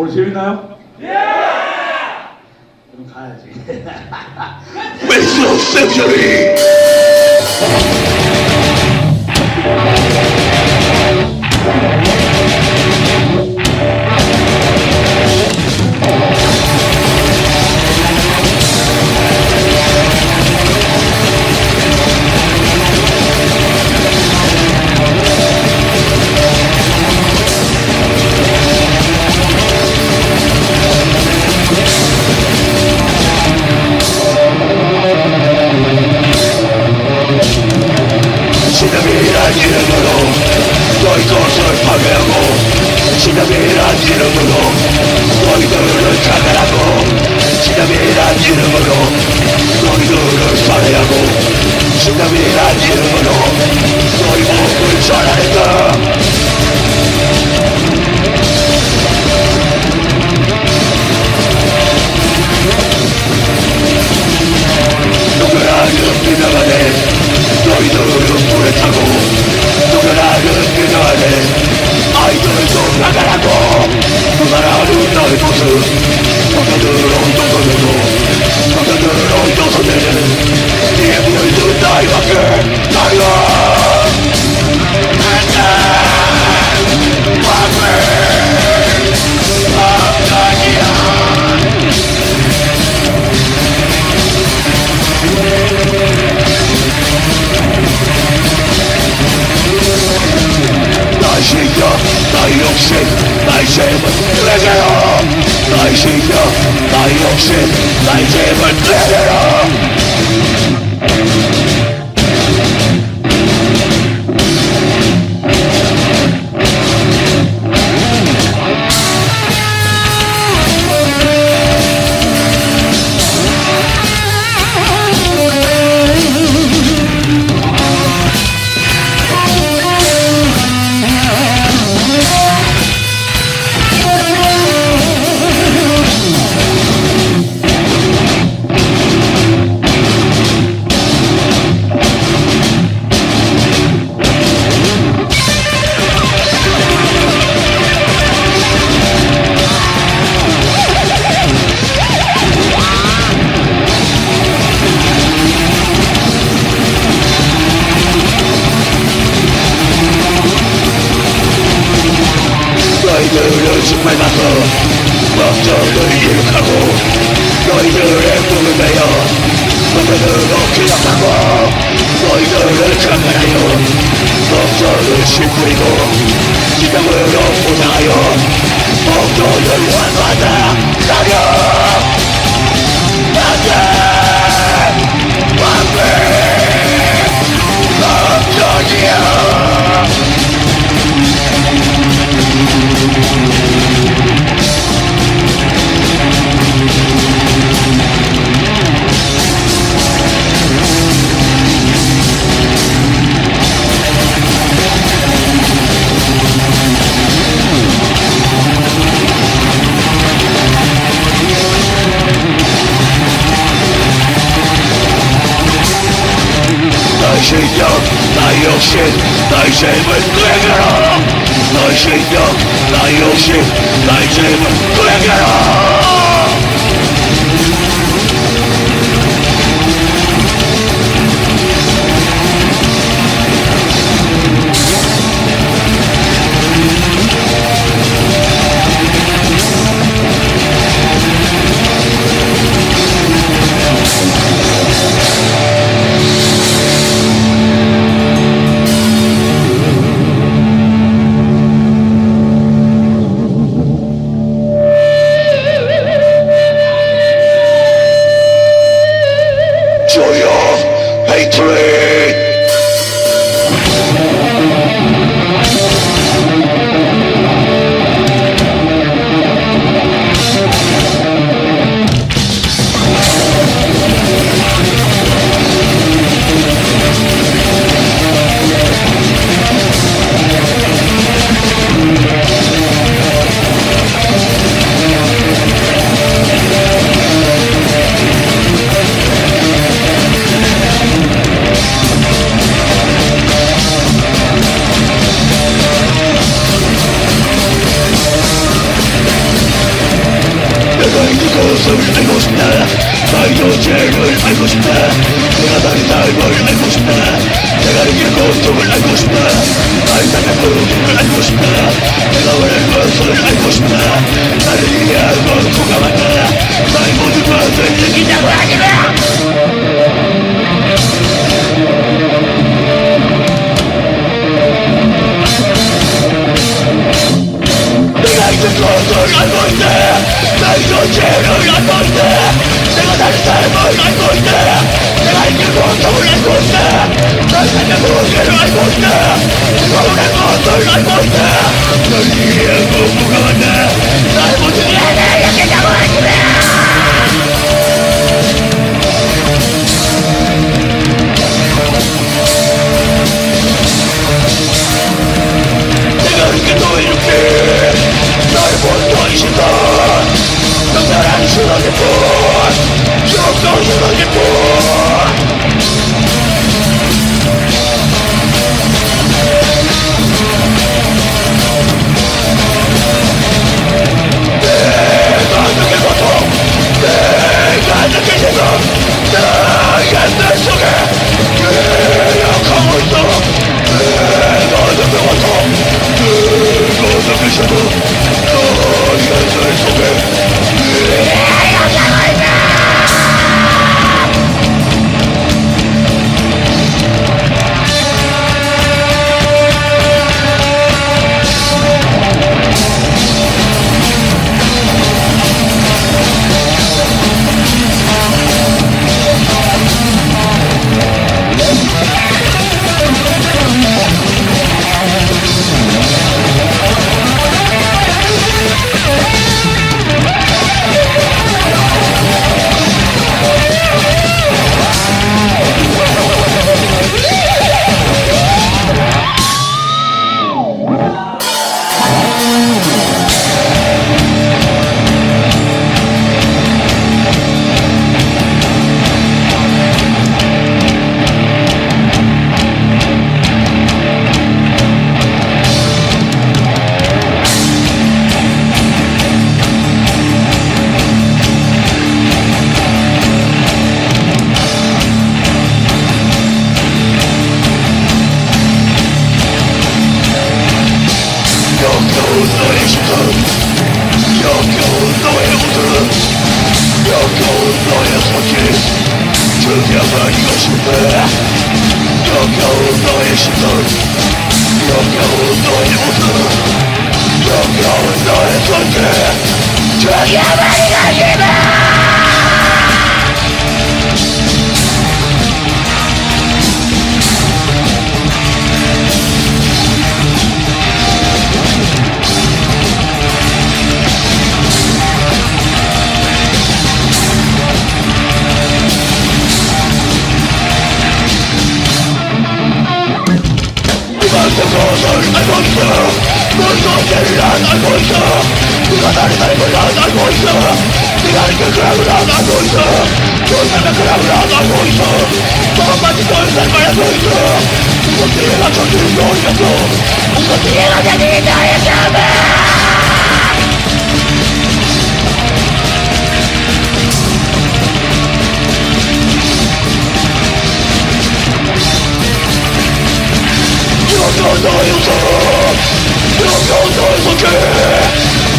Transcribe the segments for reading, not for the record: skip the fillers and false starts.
오늘 재밌나요? 예! 그럼 가야지. 웨스트 센츄리!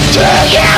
Take it!